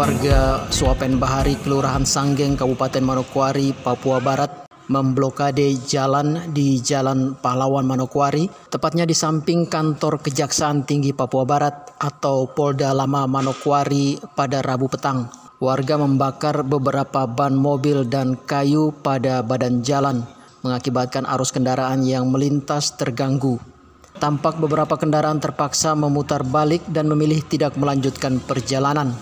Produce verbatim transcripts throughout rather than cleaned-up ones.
warga Swapen Bahari, Kelurahan Sanggeng, Kabupaten Manokwari, Papua Barat memblokade jalan di Jalan Pahlawan Manokwari, tepatnya di samping kantor Kejaksaan Tinggi Papua Barat atau Polda Lama Manokwari pada Rabu petang. Warga membakar beberapa ban mobil dan kayu pada badan jalan, mengakibatkan arus kendaraan yang melintas terganggu. Tampak beberapa kendaraan terpaksa memutar balik dan memilih tidak melanjutkan perjalanan.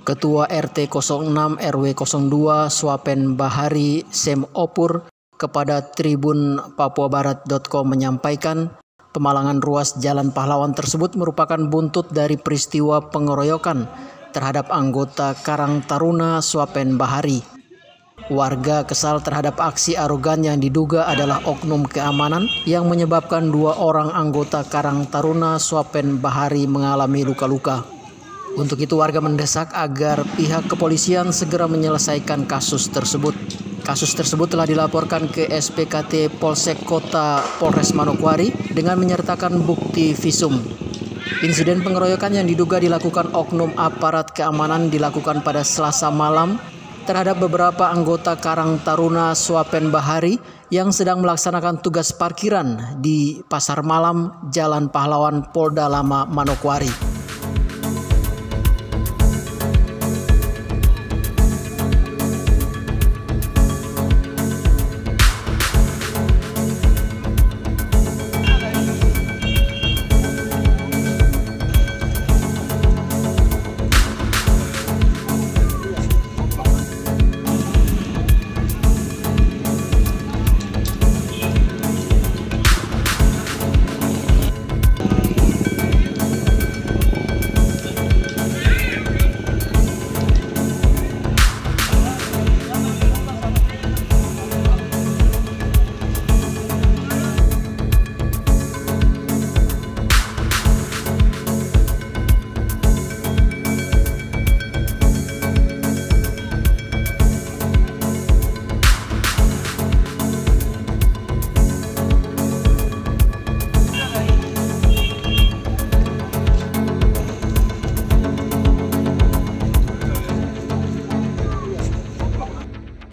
Ketua R T nol enam R W nol dua Swapen Bahari Sem Opur kepada Tribun Papua Barat titik com menyampaikan pemalangan ruas Jalan Pahlawan tersebut merupakan buntut dari peristiwa pengeroyokan terhadap anggota Karang Taruna Swapen Bahari. Warga kesal terhadap aksi arogan yang diduga adalah oknum keamanan yang menyebabkan dua orang anggota Karang Taruna Swapen Bahari mengalami luka-luka. Untuk itu warga mendesak agar pihak kepolisian segera menyelesaikan kasus tersebut. Kasus tersebut telah dilaporkan ke S P K T Polsek Kota Polres Manokwari dengan menyertakan bukti visum. Insiden pengeroyokan yang diduga dilakukan oknum aparat keamanan dilakukan pada Selasa malam terhadap beberapa anggota Karang Taruna Swapen Bahari yang sedang melaksanakan tugas parkiran di Pasar Malam Jalan Pahlawan Polda Lama Manokwari.